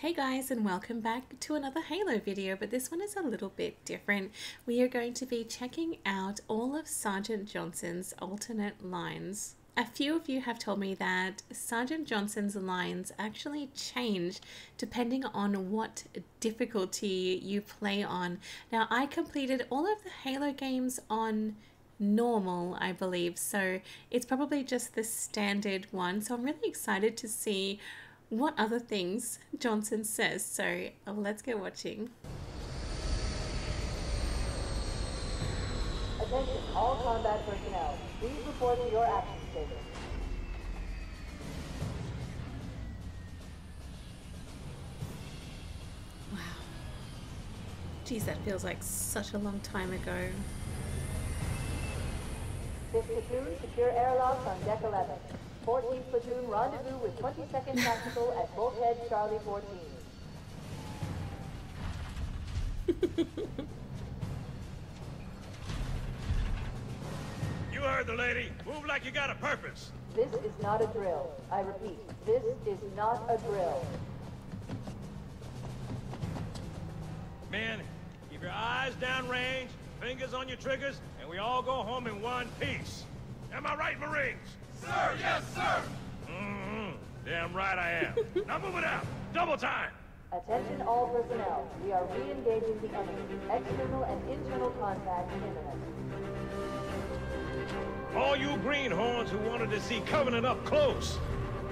Hey guys, and welcome back to another Halo video, but this one is a little bit different. We are going to be checking out all of Sergeant Johnson's alternate lines. A few of you have told me that Sergeant Johnson's lines actually change depending on what difficulty you play on. Now, I completed all of the Halo games on normal, I believe, so it's probably just the standard one. So I'm really excited to see what other things Johnson says, so let's get watching. Attention all combat personnel, please report your action status. Wow. Geez, that feels like such a long time ago. This platoon, secure airlocks on deck 11. 14th platoon, rendezvous with 22nd tactical at Bulkhead Charlie 14. You heard the lady. Move like you got a purpose. This is not a drill. I repeat, this is not a drill. Men, keep your eyes downrange, fingers on your triggers, and we all go home in one piece. Am I right, Marines? Sir, yes, sir! Mm-hmm. Damn right I am. Now move it out. Double time! Attention all personnel. We are re-engaging the enemy. External and internal contact imminent. All you greenhorns who wanted to see Covenant up close,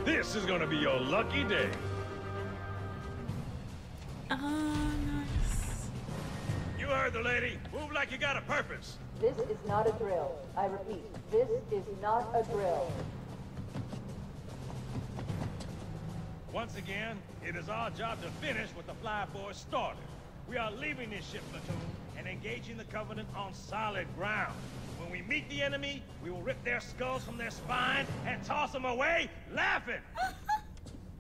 this is gonna be your lucky day. Oh, nice. You heard the lady. Move like you got a purpose. This is not a drill. I repeat, this is not a drill. Once again, it is our job to finish what the Flyboys started. We are leaving this ship platoon and engaging the Covenant on solid ground. When we meet the enemy, we will rip their skulls from their spines and toss them away laughing.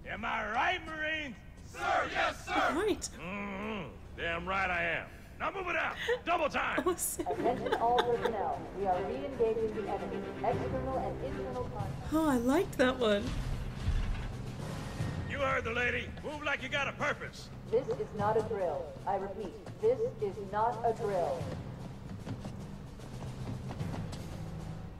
Am I right, Marines? Sir, yes, sir! Right. Mm-hmm. Damn right I am. Now move it out! Double time! Awesome. Attention all personnel. We are re-engaging the enemy. External and internal contact. Oh, I liked that one. You heard the lady. Move like you got a purpose. This is not a drill. I repeat, this is not a drill.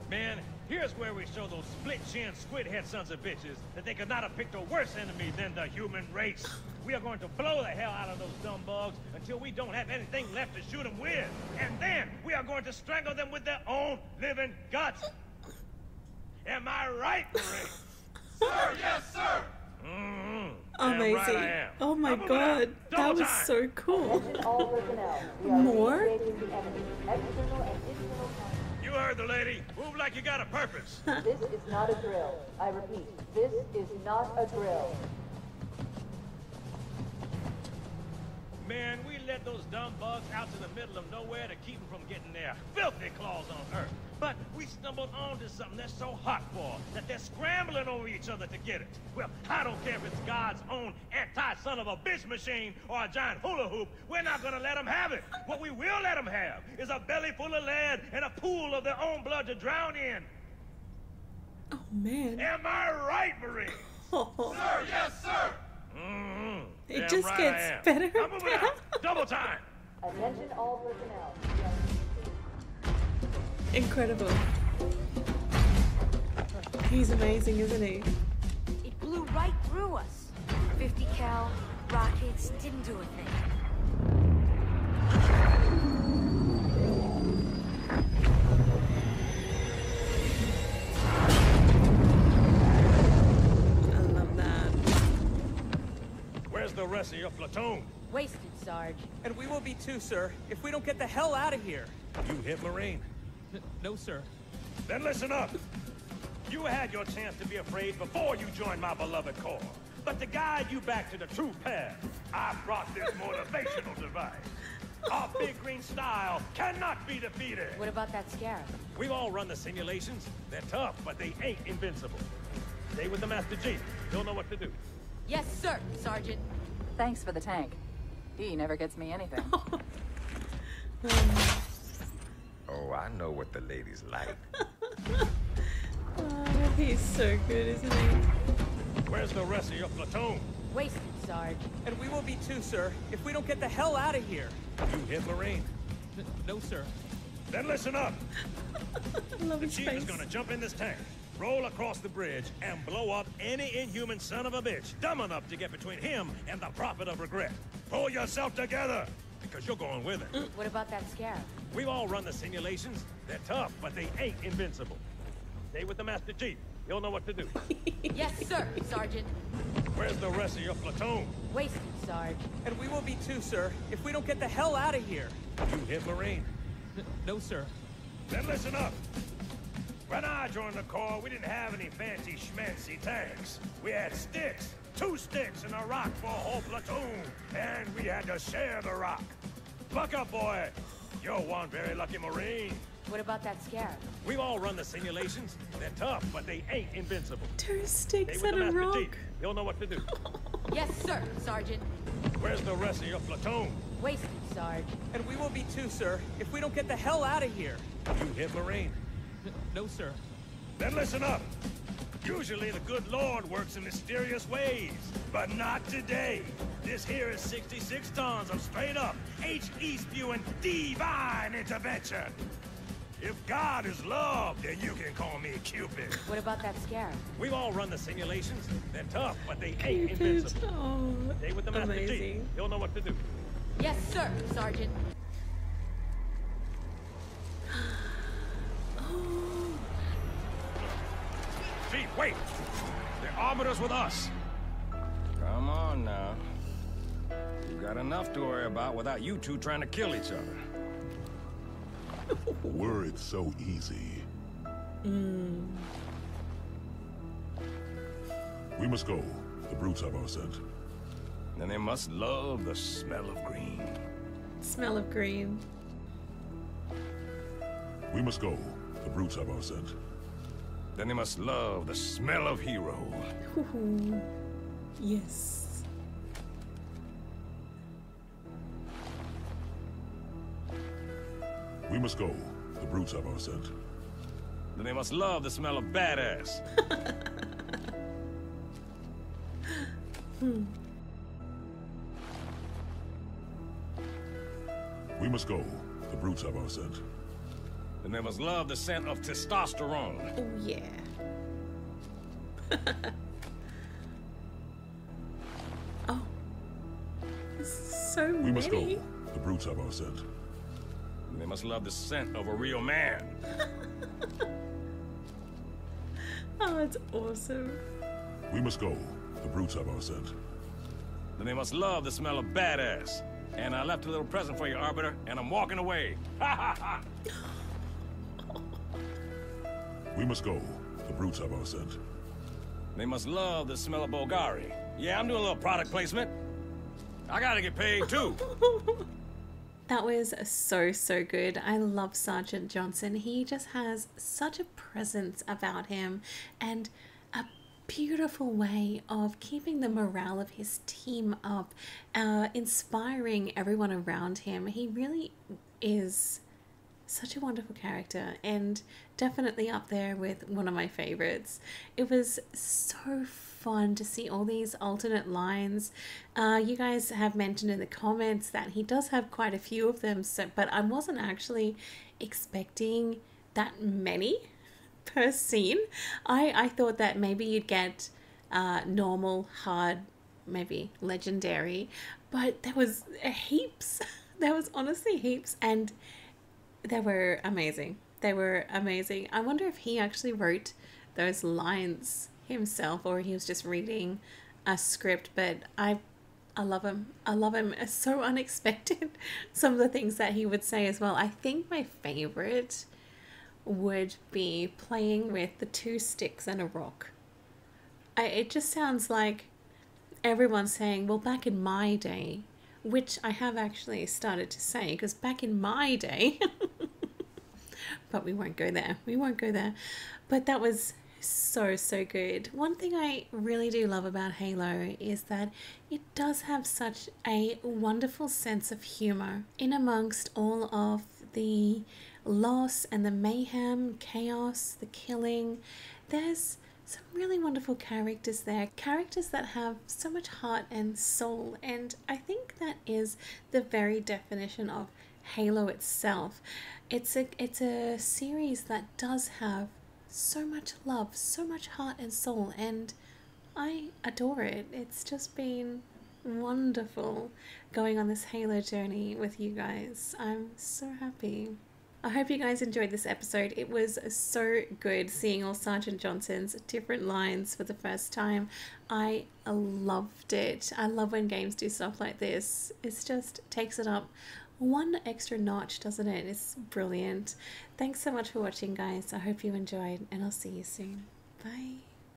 Man, here's where we show those split-chin, squid-head sons of bitches that they could not have picked a worse enemy than the human race. We are going to blow the hell out of those dumb bugs until we don't have anything left to shoot them with. And then we are going to strangle them with their own living guts. Am I right, Marie? Sir, yes, sir! Mm-hmm. Amazing. Right I am. Oh my god, that was so cool. More? You heard the lady. Move like you got a purpose. This is not a drill. I repeat, this is not a drill. Man, we let those dumb bugs out to the middle of nowhere to keep them from getting their filthy claws on Earth. But we stumbled onto something they're so hot for that they're scrambling over each other to get it. Well, I don't care if it's God's own anti-son-of-a-bitch machine or a giant hula hoop. We're not gonna let them have it. What we will let them have is a belly full of lead and a pool of their own blood to drown in. Oh, man. Am I right, Marie? Oh. Sir, yes, sir! Mm-hmm. It damn just right gets better. Double time. Attention all personnel. Incredible. He's amazing, isn't he? It blew right through us. 50 cal rockets didn't do a thing. The rest of your platoon. Wasted, Sarge. And we will be too, sir, if we don't get the hell out of here. You hit Marine? No, sir. Then listen up. You had your chance to be afraid before you joined my beloved Corps. But to guide you back to the true path, I brought this motivational device. Our big green style cannot be defeated. What about that Scarab? We've all run the simulations. They're tough, but they ain't invincible. Stay with the Master Chief. He'll know what to do. Yes, sir, Sergeant. Thanks for the tank. He never gets me anything. Oh, I know what the ladies like. Oh, he's so good, isn't he? Where's the rest of your platoon? wasted, Sarge. And we will be too, sir, if we don't get the hell out of here. You hit Lorraine? No, sir. Then listen up. The Chief is gonna jump in this tank, roll across the bridge, and blow up any inhuman son of a bitch dumb enough to get between him and the Prophet of Regret. Pull yourself together, because you're going with it. What about that Scarab? We've all run the simulations. They're tough, but they ain't invincible. Stay with the Master Chief. He'll know what to do. Yes, sir, Sergeant. Where's the rest of your platoon? Wasted, Sarge. And we will be too, sir, if we don't get the hell out of here. You hit Lorraine? No, sir. Then listen up. When I joined the Corps, we didn't have any fancy schmancy tanks. We had sticks. 2 sticks and a rock for a whole platoon. And we had to share the rock. Buck up, boy. You're one very lucky Marine. What about that Scarab? We've all run the simulations. They're tough, but they ain't invincible. 2 sticks and a rock. He'll know what to do. Yes, sir, Sergeant. Where's the rest of your platoon? Wasted, Sarge. And we will be too, sir, if we don't get the hell out of here. You hit Lorraine? No, sir. Then listen up. Usually the good Lord works in mysterious ways, but not today. This here is 66 tons of straight-up H.E. spewing divine intervention. If God is love, then you can call me Cupid. What about that Scarab? We've all run the simulations. They're tough, but they ain't invincible. Oh, stay with the Master Chief. He'll know what to do. Yes, sir, Sergeant. Oh. Chief, wait! The Arbiter's with us. Come on now. We've got enough to worry about without you two trying to kill each other. Were it so easy. We must go. The brutes have our scent. Then they must love the smell of green. Smell of green. We must go. The brutes have our scent. Then they must love the smell of hero. Ooh. Yes. We must go. The brutes have our scent. Then they must love the smell of badass. We must go. The brutes have our scent. Then they must love the scent of testosterone. Oh, yeah. Oh. So we must go. The brutes have our scent. They must love the scent of a real man. Oh, it's awesome. We must go. The brutes have our scent. Then they must love the smell of badass. And I left a little present for you, Arbiter, and I'm walking away. Ha ha ha! We must go. The brutes have our scent. They must love the smell of Bulgari. Yeah, I'm doing a little product placement. I gotta get paid too. That was so good. I love Sergeant Johnson. He just has such a presence about him and a beautiful way of keeping the morale of his team up, inspiring everyone around him. He really is such a wonderful character and definitely up there with one of my favorites. It was so fun to see all these alternate lines. You guys have mentioned in the comments that he does have quite a few of them, so, but I wasn't actually expecting that many per scene. I thought that maybe you'd get normal, hard, maybe legendary, but there was heaps. There was honestly heaps, and they were amazing. They were amazing. I wonder if he actually wrote those lines himself or he was just reading a script, but I love him. I love him. It's so unexpected, some of the things that he would say as well. I think my favorite would be playing with the 2 sticks and a rock. It just sounds like everyone's saying, well, back in my day, which I have actually started to say, because back in my day, but we won't go there. We won't go there. But that was so good. One thing I really do love about Halo is that it does have such a wonderful sense of humor. In amongst all of the loss and the mayhem, chaos, the killing, there's Some really wonderful characters there, characters that have so much heart and soul, and I think that is the very definition of Halo itself. It's a series that does have so much love, so much heart and soul, and I adore it. It's just been wonderful going on this Halo journey with you guys. I'm so happy. I hope you guys enjoyed this episode. It was so good seeing all Sergeant Johnson's different lines for the first time. I loved it. I love when games do stuff like this. It just takes it up one extra notch, doesn't it? It's brilliant. Thanks so much for watching, guys. I hope you enjoyed, and I'll see you soon. Bye.